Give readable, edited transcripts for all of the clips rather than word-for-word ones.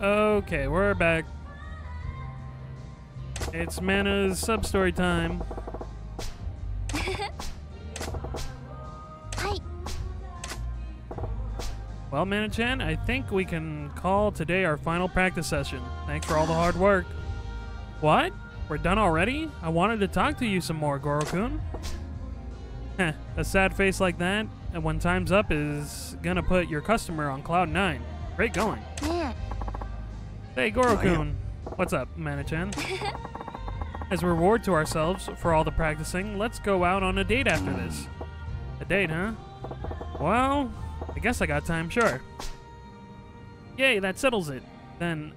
Okay, we're back. It's Mana's sub-story time. Hi. Well, Mana-chan, I think we can call today our final practice session. Thanks for all the hard work. What? We're done already? I wanted to talk to you some more, Goro-kun. Heh, a sad face like that, and when time's up, is gonna put your customer on cloud 9. Great going. Yeah. Hey, Goro-kun. What's up, Mana-chan? As a reward to ourselves for all the practicing, let's go out on a date after this. A date, huh? Well, I guess I got time, sure. Yay, that settles it. Then,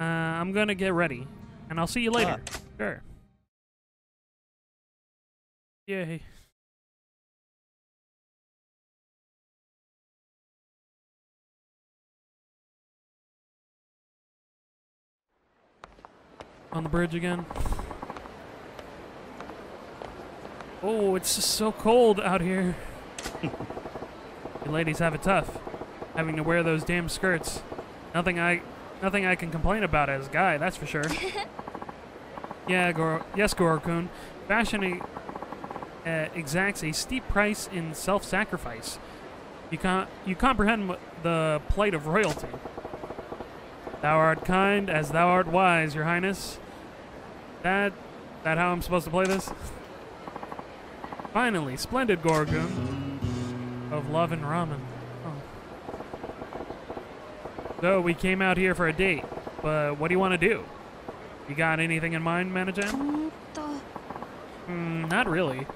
I'm gonna get ready, and I'll see you later. Sure. Yay. On the bridge again. Oh, it's just so cold out here. You ladies have it tough, having to wear those damn skirts. Nothing I can complain about as a guy, that's for sure. Yeah, Goro-kun. Fashion exacts a steep price in self-sacrifice. You comprehend the plight of royalty. Thou art kind as thou art wise, your highness. That how I'm supposed to play this? Finally, splendid Goro-kun of love and ramen. Oh. So we came out here for a date, but what do you want to do? You got anything in mind, Mana-chan? Not really.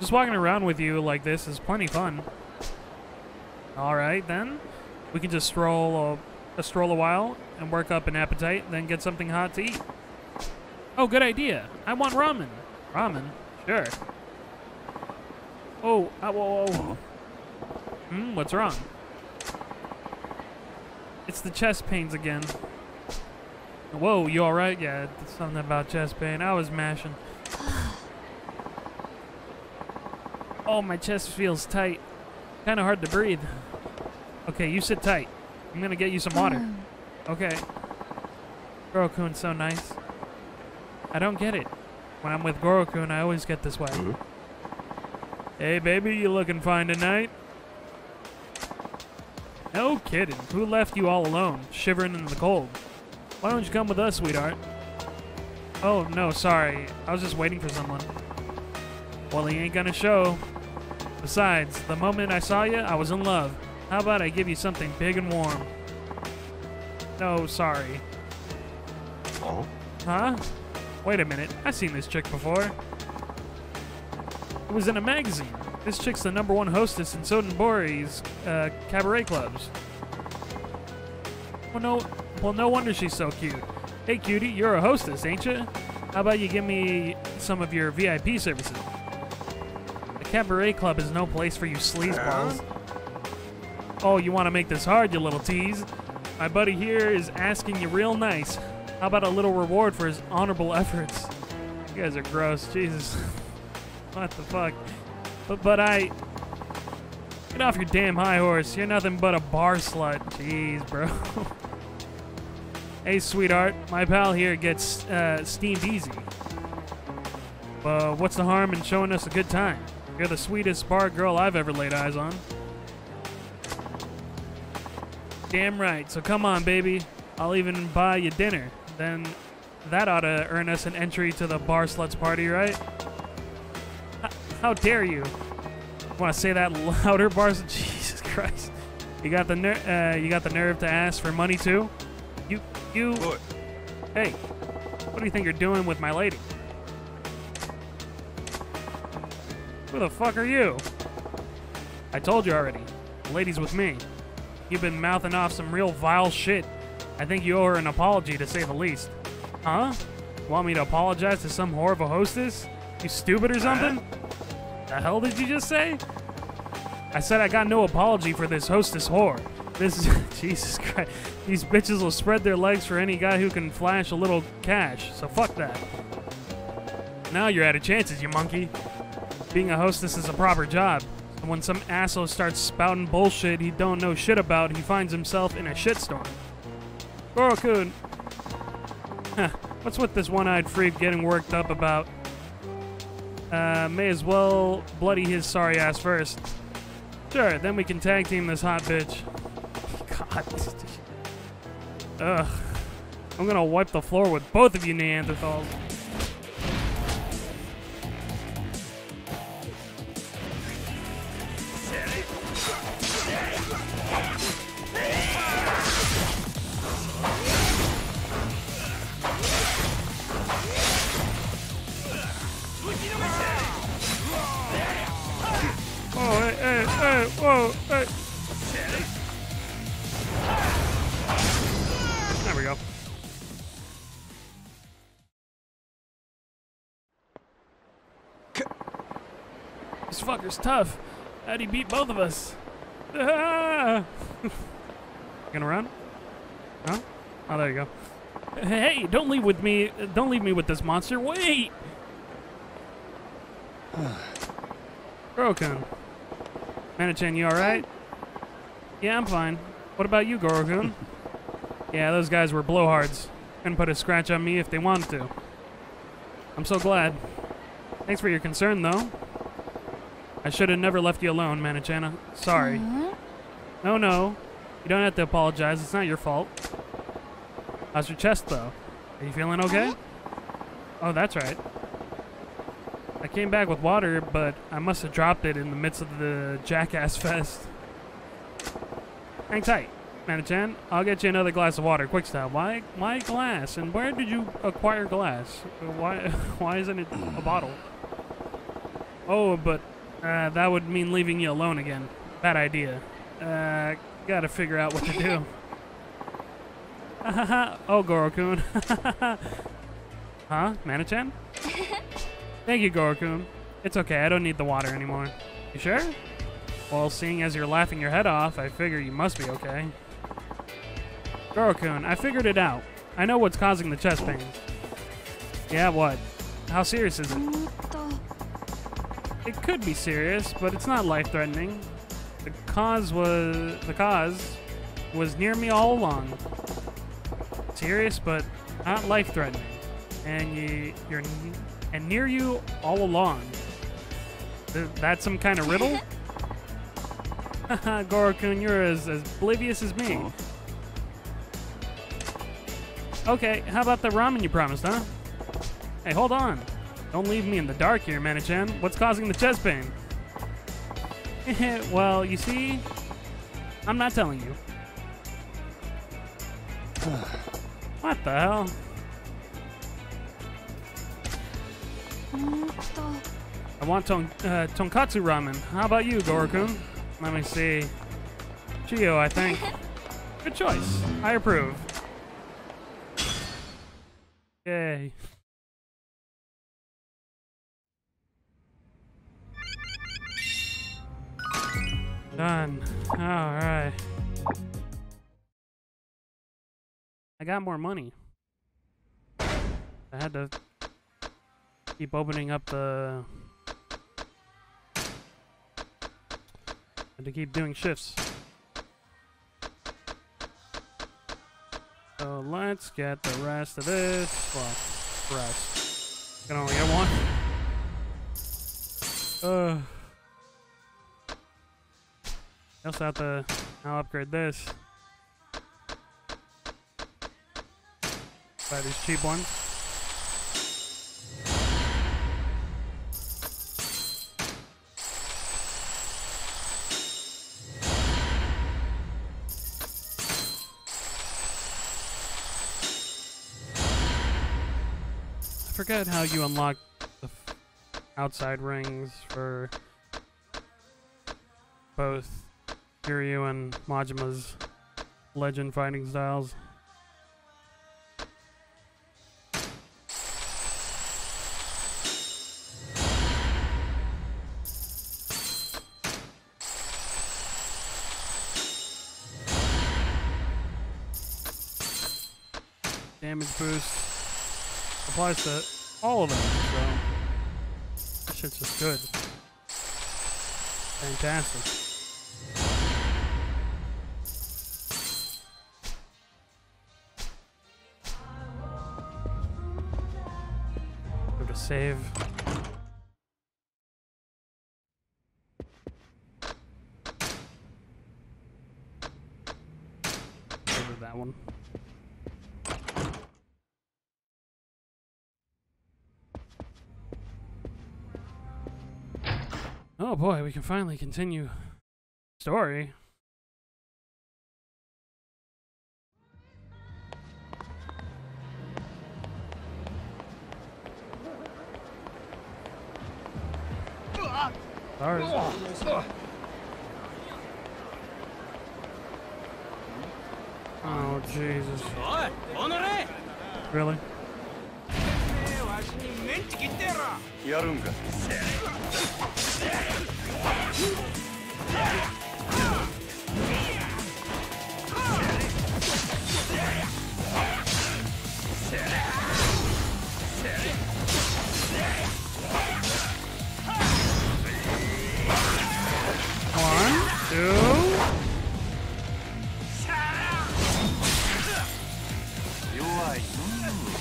Just walking around with you like this is plenty fun. All right, then. We can just stroll a while and work up an appetite, then get something hot to eat. Oh, good idea. I want ramen. Ramen? Sure. Oh, whoa. What's wrong? It's the chest pains again. Whoa, you alright? Yeah, it's something about chest pain. I was mashing. Oh, my chest feels tight. Kind of hard to breathe. Okay, you sit tight. I'm gonna get you some water. Okay. Goro-kun's so nice. I don't get it. When I'm with Goro-kun, I always get this way. Hey, baby, you looking fine tonight? No kidding. Who left you all alone, shivering in the cold? Why don't you come with us, sweetheart? Oh, no, sorry. I was just waiting for someone. Well, he ain't gonna show. Besides, the moment I saw you, I was in love. How about I give you something big and warm? No, sorry. Oh? Huh? Wait a minute. I've seen this chick before. It was in a magazine. This chick's the #1 hostess in Sotenbori's cabaret clubs. Well, no wonder she's so cute. Hey, cutie, you're a hostess, ain't you? How about you give me some of your VIP services? The cabaret club is no place for you sleazeballs. Oh, you want to make this hard, you little tease. My buddy here is asking you real nice. How about a little reward for his honorable efforts? You guys are gross. Jesus. What the fuck? But I... Get off your damn high horse. You're nothing but a bar slut. Jeez, bro. Hey, sweetheart. My pal here gets steamed easy. But what's the harm in showing us a good time? You're the sweetest bar girl I've ever laid eyes on. Damn right, so come on, baby. I'll even buy you dinner. Then that ought to earn us an entry to the bar sluts party, right? How dare you? Want to say that louder, bars? Jesus Christ! You got the nerve to ask for money too? You. Boy. Hey, what do you think you're doing with my lady? Who the fuck are you? I told you already. The lady's with me. You've been mouthing off some real vile shit. I think you owe her an apology, to say the least. Huh? Want me to apologize to some whore of a hostess? You stupid or something? The hell did you just say? I said I got no apology for this hostess whore. This is... Jesus Christ. These bitches will spread their legs for any guy who can flash a little cash, so fuck that. Now you're out of chances, you monkey. Being a hostess is a proper job. And when some asshole starts spouting bullshit he don't know shit about, he finds himself in a shitstorm. Goro-kun! Huh. What's with this one-eyed freak getting worked up about? May as well bloody his sorry ass first. Sure, then we can tag team this hot bitch. God. Ugh. I'm gonna wipe the floor with both of you Neanderthals. Oh, hey, hey, hey, whoa, hey. There we go. This fucker's tough. How'd he beat both of us? Ah! Gonna run? Huh? Oh, there you go. Hey, don't leave with me. Don't leave me with this monster. Wait! Goro-kun. Mana-chan, you alright? Yeah, I'm fine. What about you, Goro-kun? Yeah, those guys were blowhards. Couldn't put a scratch on me if they wanted to. I'm so glad. Thanks for your concern, though. I should have never left you alone, Mana-chan. Sorry. No, no. You don't have to apologize. It's not your fault. How's your chest, though? Are you feeling okay? Oh, that's right. I came back with water, but I must have dropped it in the midst of the jackass fest. Hang tight, Mana-chan. I'll get you another glass of water, quick style. Why glass? And where did you acquire glass? Why isn't it a bottle? Oh, but that would mean leaving you alone again. Bad idea. Gotta figure out what to do. Oh, Goro-kun. Huh? Mana-chan? Thank you, Goro-kun. It's okay, I don't need the water anymore. You sure? Well, seeing as you're laughing your head off, I figure you must be okay. Goro-kun, I figured it out. I know what's causing the chest pains. Yeah, what? How serious is it? It could be serious, but it's not life-threatening. The cause was near me all along. Serious, but not life-threatening. And you're near you all along. That's some kind of riddle? Haha, Goro-kun, you're as oblivious as me. Okay, how about the ramen you promised, huh? Hey, hold on. Don't leave me in the dark here, Mana-chan. What's causing the chest pain? Well, you see, I'm not telling you. What the hell? I want tonkatsu ramen. How about you, Goro-kun? Let me see. Chio, I think. Good choice. I approve. Yay. Done. Alright. I got more money. I had to keep opening up the... and to keep doing shifts. So let's get the rest of this. Well, rest. Can only get one. I also have to now upgrade this. Buy these cheap ones. I forget how you unlock the outside rings for both Kiryu and Majima's legend fighting styles. Damage boost. Applies to all of them, so this shit's just good. Fantastic. to save. Over that one. Oh boy, we can finally continue story. Ours. Oh, Jesus. Really?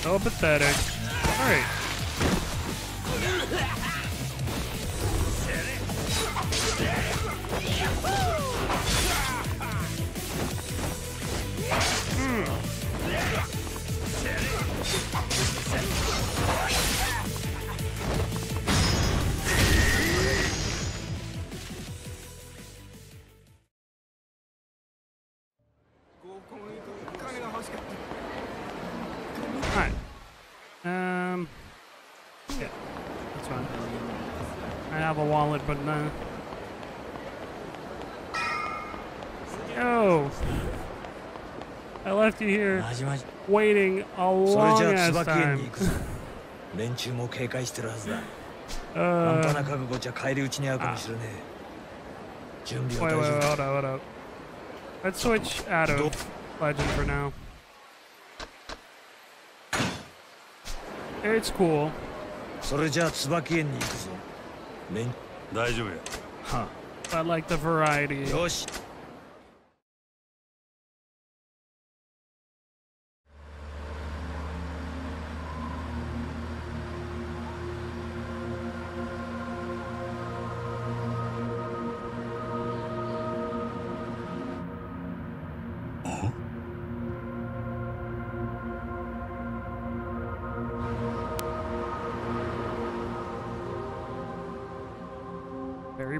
So pathetic. Alright. But no. Yo! I left you here waiting a long ass time. Wait, hold up. Let's switch out of Legend for now. It's cool. Huh. I like the variety.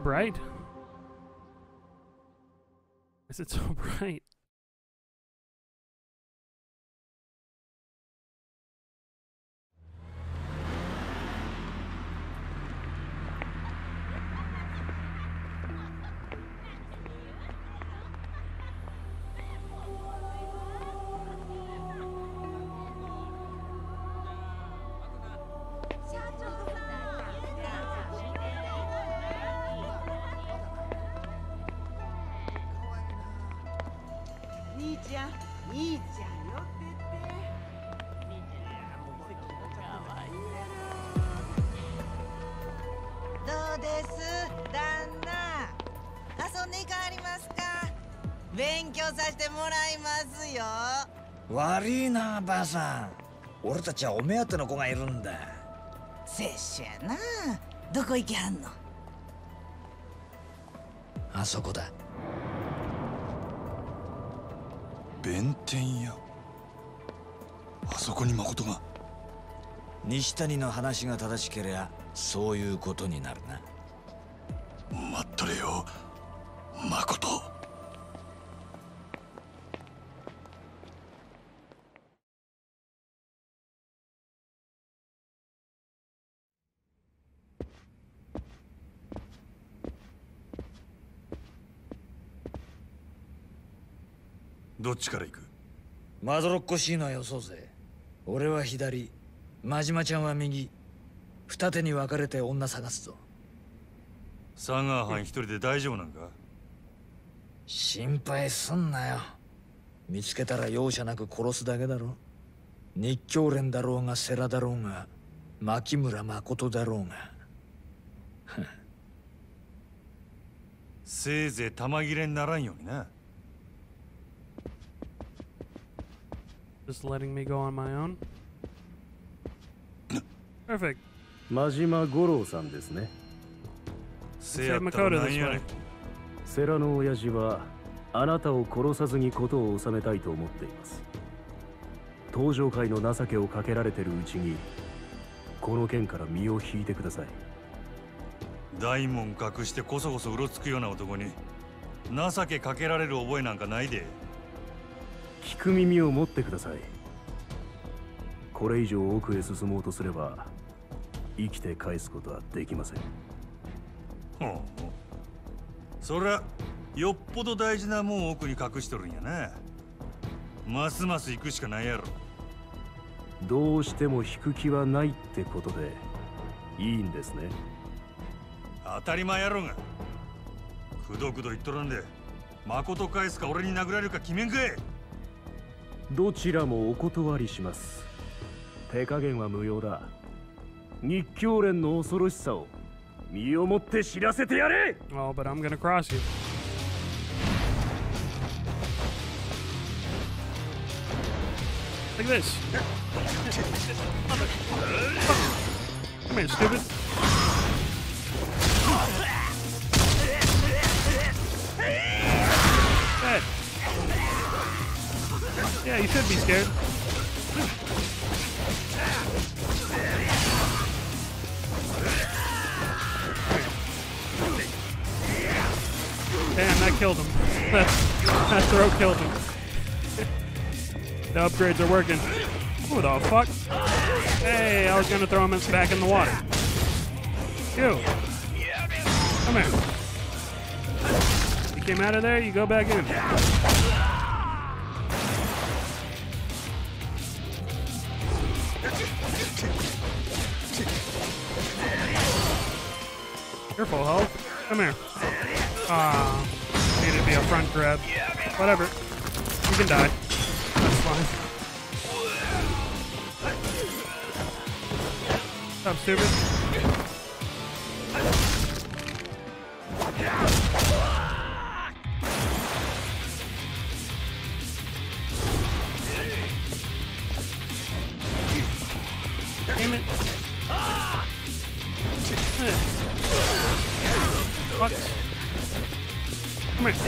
Bright. Is it so bright? Makoto. Just letting me go on my own. Perfect. Majima Goro-sanですね。せやったらなんやねん。世良の親父はあなたを殺さずにことを収めたいと思っています。東条会の情けをかけられてるうちにこの件から身を引いてください。大門隠してこそこそうろつくような男に情けかけられる覚えなんかないで。聞く耳を持ってください。これ以上奥へ進もうとすれば生きて返すことはできません。ほう。そりゃよっぽど大事なもんを奥に隠しとるんやな。ますます行くしかないやろ。どうしても引く気はないってことでいいんですね。当たり前やろが。くどくど言っとらんで誠返すか俺に殴られるか決めんかい。どちらもお断りします。手加減は無用だ。日教連の恐ろしさを身をもって知らせてやれ。 Oh, but I'm gonna cross you. Look at this. Come here, stupid. Dead. Yeah, you should be scared. Damn, that killed him. That throw killed him. The upgrades are working. Who the fuck? Hey, I was gonna throw him back in the water. Ew. Come here. You came out of there, you go back in. Careful, Hulk. Come here. Ah, needed to be a front grab. Whatever. You can die. Stop, stupid. Damn it. Fuck. Come here.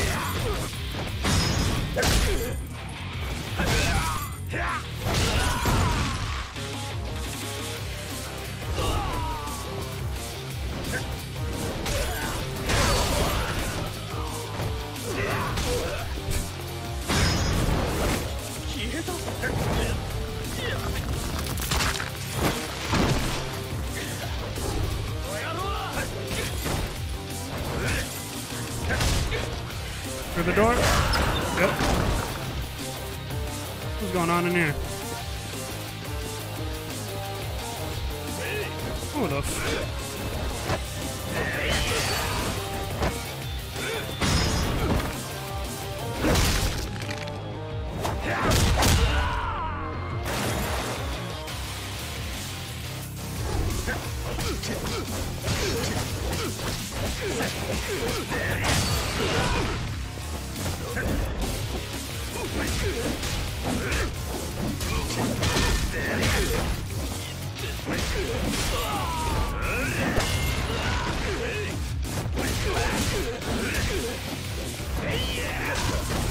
Through the door? Yep. What's going on in here? Who the f***?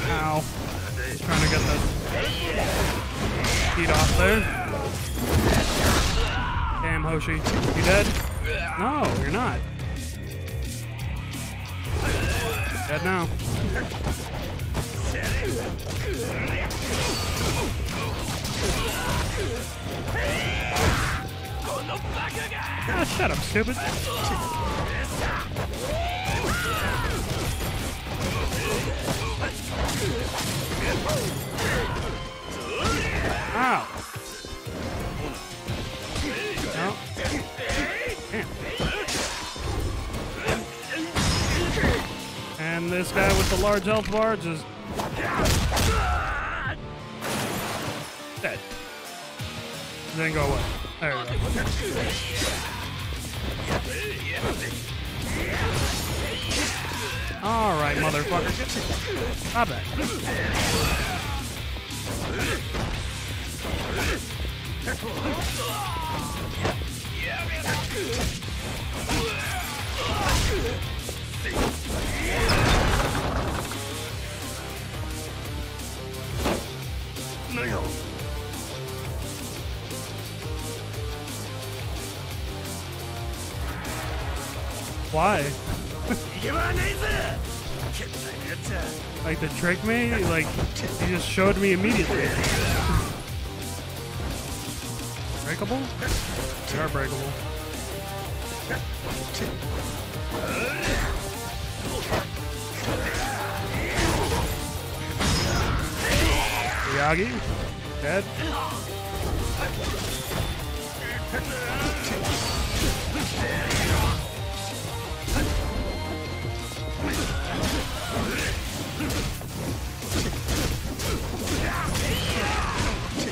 Ow. He's trying to get the heat off there. Damn, Hoshi. You dead? No, you're not. Dead now. Ah, shut up, stupid. Ow. No. Damn. And this guy with the large health bar just... Dead. Then go away. There we go. Alright, motherfucker. Stop it. Why? Like to trick me? Like he just showed me immediately. Breakable? They are breakable. Yagi? Dead?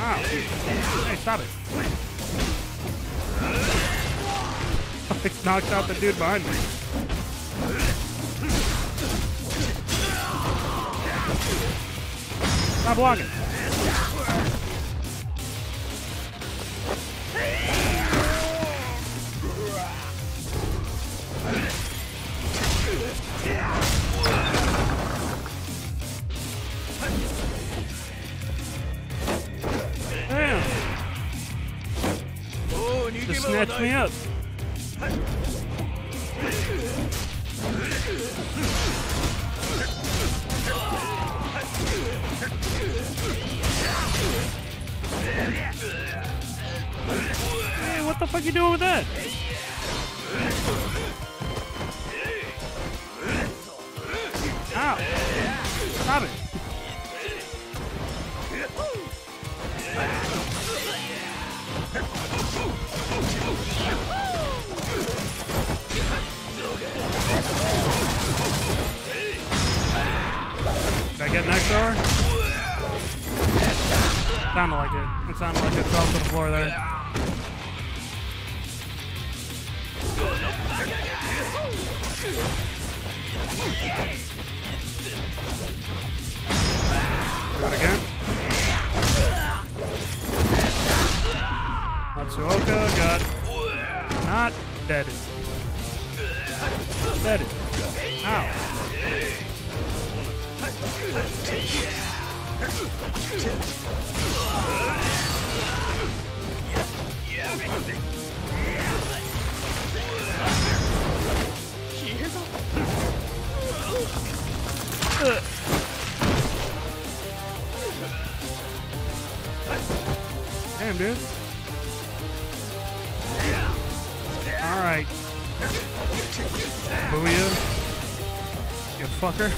Ow. Hey, stop it. I knocked out the dude behind me. Stop blocking. Snatch me up. Hey, what the fuck you doing with that? Ow. Stop it. Did I get next door? Sounded like it. It sounded like it fell to the floor there. Do it again. Matsuoka got not dead. Dead. Ow. Damn, dude. All right. Booyah. You fucker.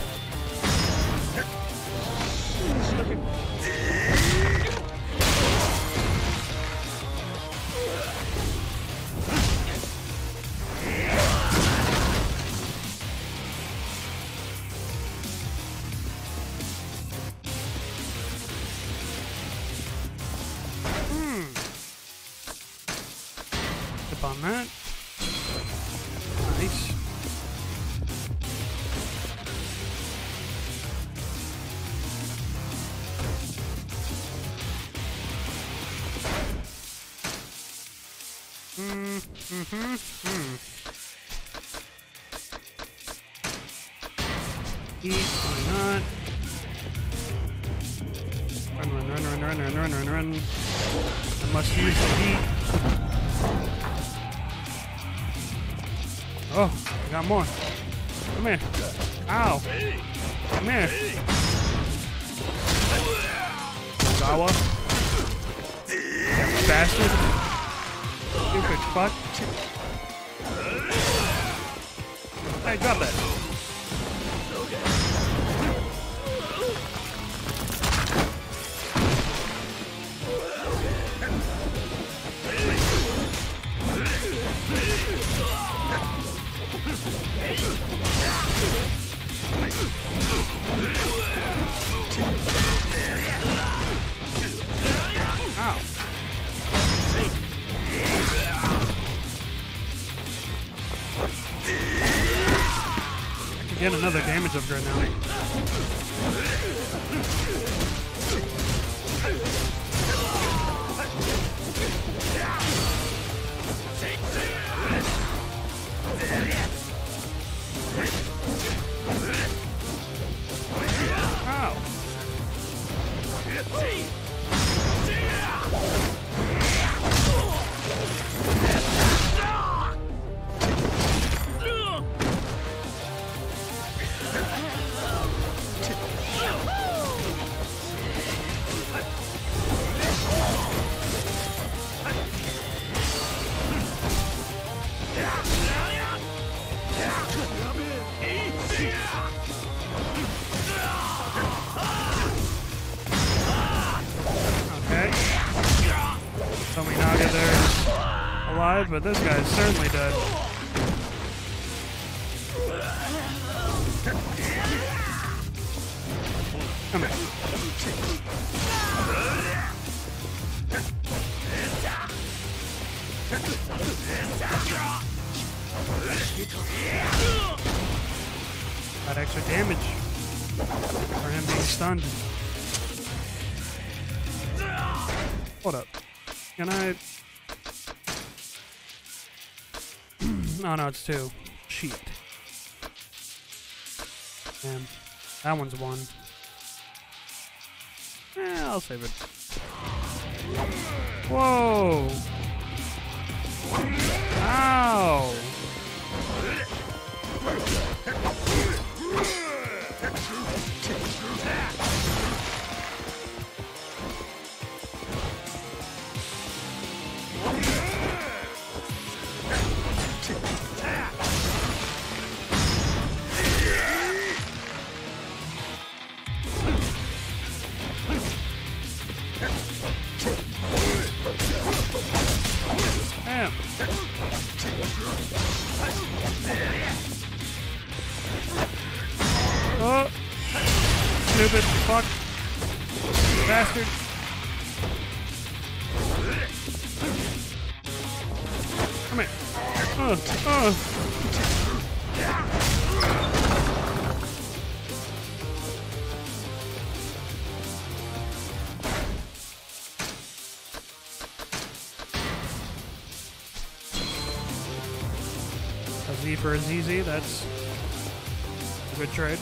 On that. Nice. Eat or not. Run. I must use the heat. Oh, I got more. Come here. Ow. Come here. Zawa. You bastard. Stupid fuck. Hey, drop that. Get another damage upgrade now. Take that. alive, but this guy's certainly dead. Come here. Got extra damage for him being stunned. Hold up. Can I... Oh no, it's two. Cheat. Damn. That one's one. I'll save it. Whoa! Ow! Oh, stupid fuck, bastard. Come here. A Z for a ZZ, that's a good trade.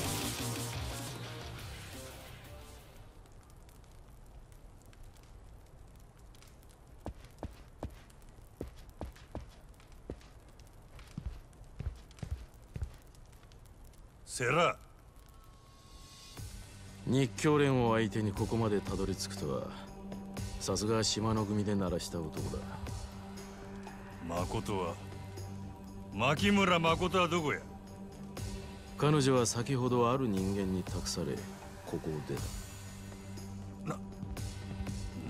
Sarah. 日教連を相手にここまでたどり着くとは、さすが島の組で鳴らした男だ。誠は、牧村誠はどこや。彼女は先ほどある人間に託され、ここを出た。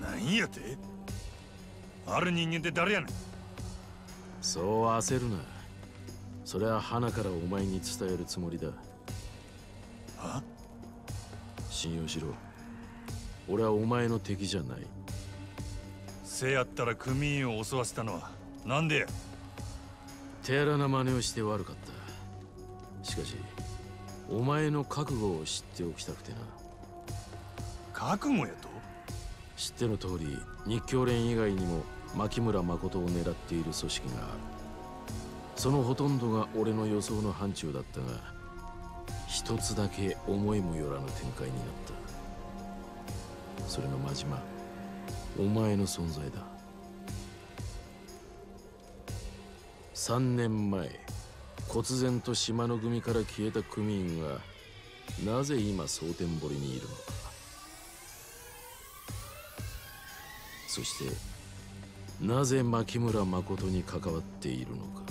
なんやて？ある人間って誰やねん。そう焦るな。それは花からお前に伝えるつもりだ。 信用しろ。俺はお前の敵じゃない。せやったら組員を襲わせたのはなんでや。手荒な真似をして悪かった。しかしお前の覚悟を知っておきたくてな。覚悟やと？知っての通り、日教連以外にも牧村誠を狙っている組織がある。そのほとんどが俺の予想の範疇だったが、一つだけ思いもよらぬ展開になった。それが真島、お前の存在だ。3年前、忽然と島の組から消えた組員がなぜ今蒼天堀にいるのか、そしてなぜ牧村誠に関わっているのか。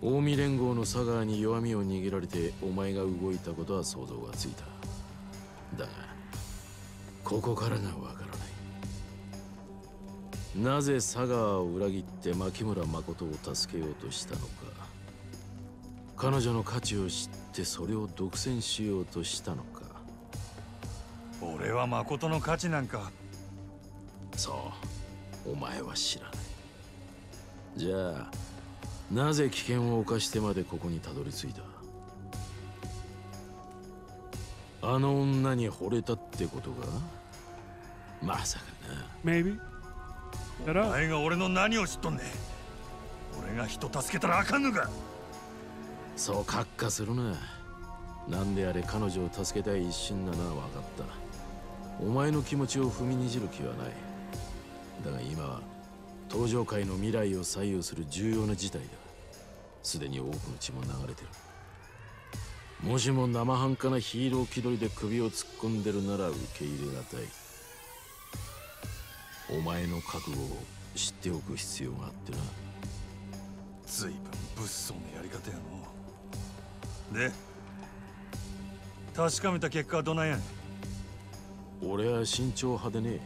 近江連合の佐川に弱みを握られてお前が動いたことは想像がついた。だがここからがわからない。なぜ佐川を裏切って牧村誠を助けようとしたのか。彼女の価値を知ってそれを独占しようとしたのか。俺は誠の価値なんか。そう、お前は知らない。じゃあなぜ危険を冒してまでここにたどり着いた。あの女に惚れたってことか。まさかな。Maybe。お前が俺の何を知っとんね。俺が人助けたらあかんのか。そうカッカするな。なんであれ彼女を助けたい一心なのは分かった。お前の気持ちを踏みにじる気はない。だが今は東上界の未来を左右する重要な事態だ。すでに多くの血も流れてる。もしも生半可なヒーロー気取りで首を突っ込んでるなら受け入れがたい。お前の覚悟を知っておく必要があってな。随分物騒なやり方やの。で、確かめた結果はどないやねん。俺は慎重派でね。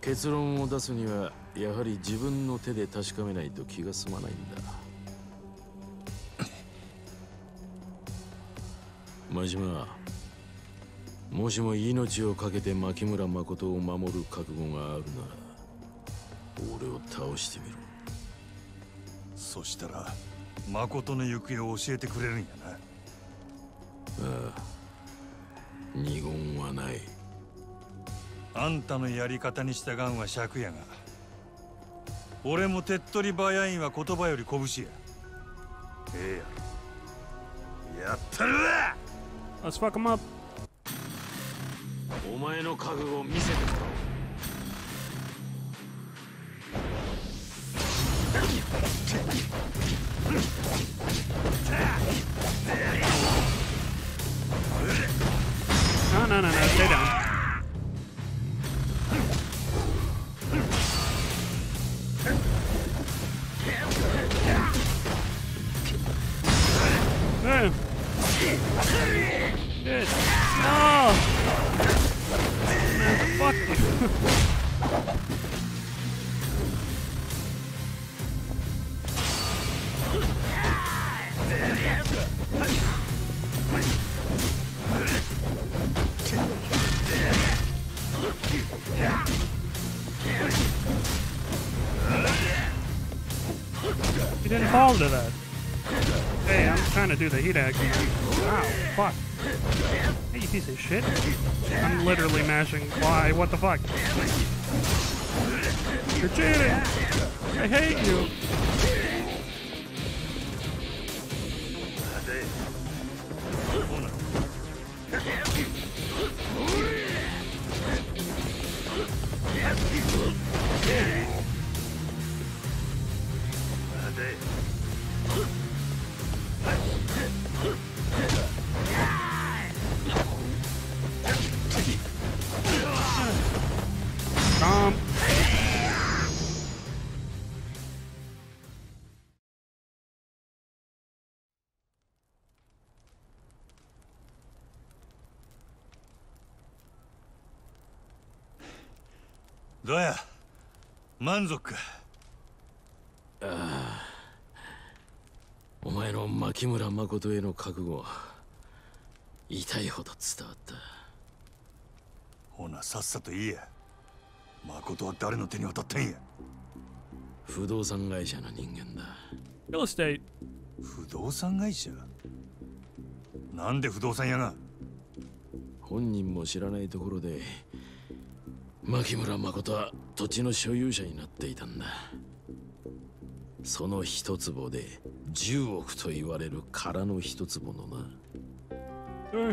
結論を出すにはやはり自分の手で確かめないと気が済まないんだ。真島、もしも命を懸けて牧村誠を守る覚悟があるなら、俺を倒してみろ。そしたら誠の行方を教えてくれるんやな。ああ、二言はない。あんたのやり方に従うんは尺やが、俺も手っ取り早いんは言葉より拳や。ええや、やったるわ。Let's fuck him up。お前の覚悟を見せてもらおう。No, stay down. Good. No! Man, fuck you. You didn't fall to that. Hey, I'm trying to do the heat action. Wow, fuck. Hey, you piece of shit. I'm literally mashing. Why? What the fuck? You're cheating! I hate you!どうや、満足か。ああ、お前の牧村誠への覚悟は痛いほど伝わった。ほなさっさと言えや、誠は誰の手に渡ったんや。不動産会社の人間だ。Real estate。不動産会社？なんで不動産屋が？本人も知らないところで牧村誠は土地の所有者になっていたんだ。その一坪で10億と言われる空の一坪の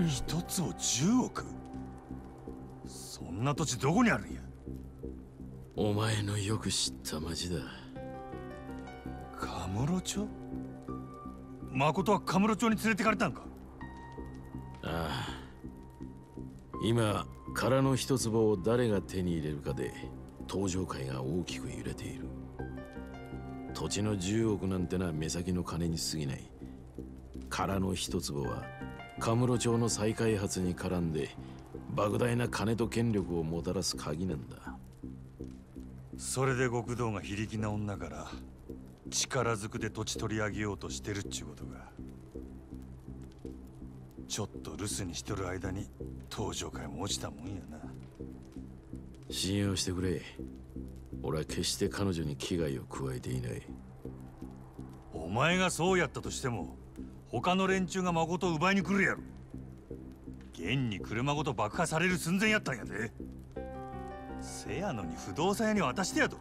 な。一坪10億、そんな土地どこにあるんや。お前のよく知った町だ。カムロ町？誠はカムロ町に連れてかれたんか。ああ、今殻の一坪を誰が手に入れるかで東上界が大きく揺れている。土地の10億なんてのは目先の金に過ぎない。殻の一坪はカムロ町の再開発に絡んで莫大な金と権力をもたらす鍵なんだ。それで極道が非力な女から力ずくで土地取り上げようとしてるっちゅうことが。ちょっと留守にしとる間に登場会も落ちたもんやな。信用してくれ、俺は決して彼女に危害を加えていない。お前がそうやったとしても他の連中が誠を奪いに来るやろ。現に車ごと爆破される寸前やったんやで。せやのに不動産屋に渡してやと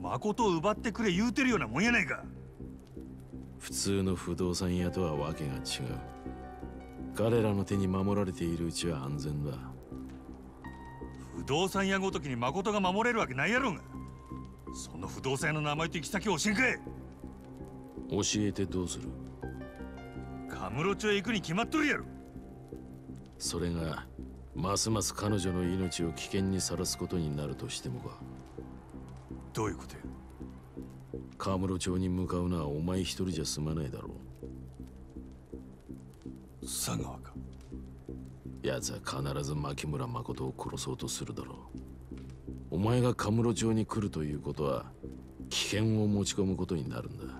誠を奪ってくれ言うてるようなもんやないか。普通の不動産屋とはわけが違う。彼らの手に守られているうちは安全だ。不動産屋ごときに誠が守れるわけないやろうが。その不動産屋の名前と行き先を教えんかい。教えてどうする。カムロ町へ行くに決まっとるやろ。それがますます彼女の命を危険にさらすことになるとしてもか。どういうことや。カムロ町に向かうのはお前一人じゃ済まないだろう。佐川か。奴は必ず牧村誠を殺そうとするだろう。お前がカムロ町に来るということは危険を持ち込むことになるんだ。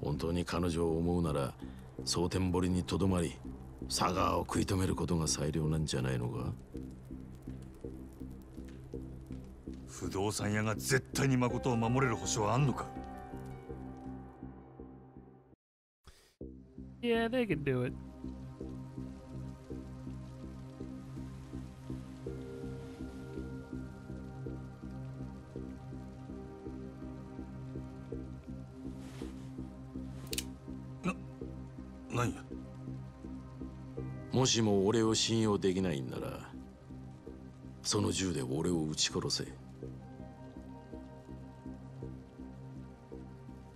本当に彼女を思うなら蒼天堀にとどまりサガーを食い止めることが最良なんじゃないのか。不動産屋が絶対に誠を守れる保証はあんのか。 Yeah, they can do it. Nanya. もしも俺を信用できないんなら、その銃で俺を撃ち殺せ。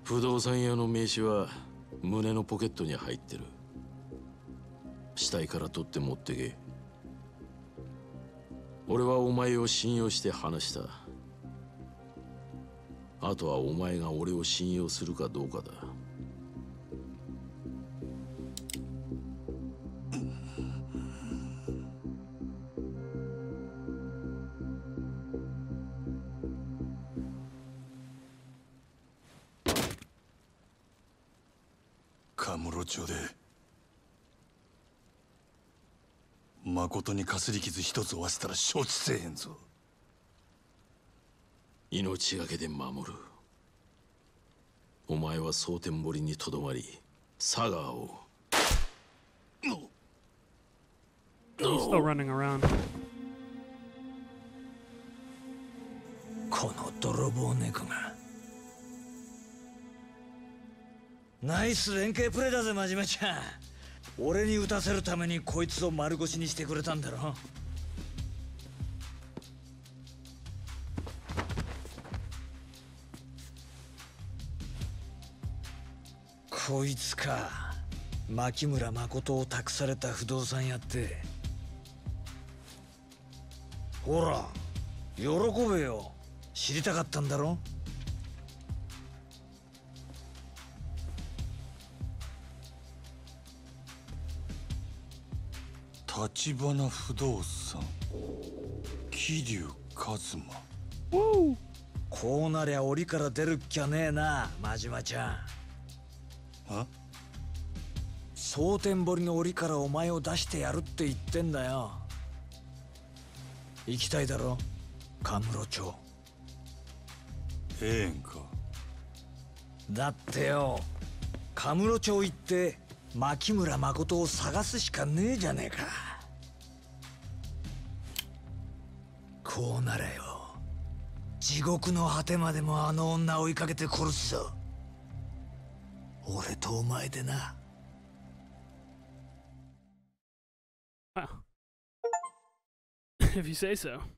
不動産屋の名刺は。 胸のポケットに入ってる。死体から取って持ってけ。俺はお前を信用して話した。あとはお前が俺を信用するかどうかだ。誠にかすり傷一つ負わせたら承知せえへんぞ。命がけで守る。お前は蒼天堀にとどまりサガーを。この泥棒猫が。ナイス連携プレーだぜ、真島ちゃん。俺に打たせるためにこいつを丸腰にしてくれたんだろ。こいつか、牧村誠を託された不動産屋って。ほら喜べよ、知りたかったんだろ。 橘不動産、桐生一馬。こうなりゃ檻から出るっきゃねえな、真島ちゃん。は？蒼天堀の檻からお前を出してやるって言ってんだよ。行きたいだろ、神室町。ええんか。だってよ、神室町行って牧村誠を探すしかねえじゃねえか。 こうなれよ、地獄の果てまでもあの女を追いかけて殺すぞ、俺とお前でな。If you say so.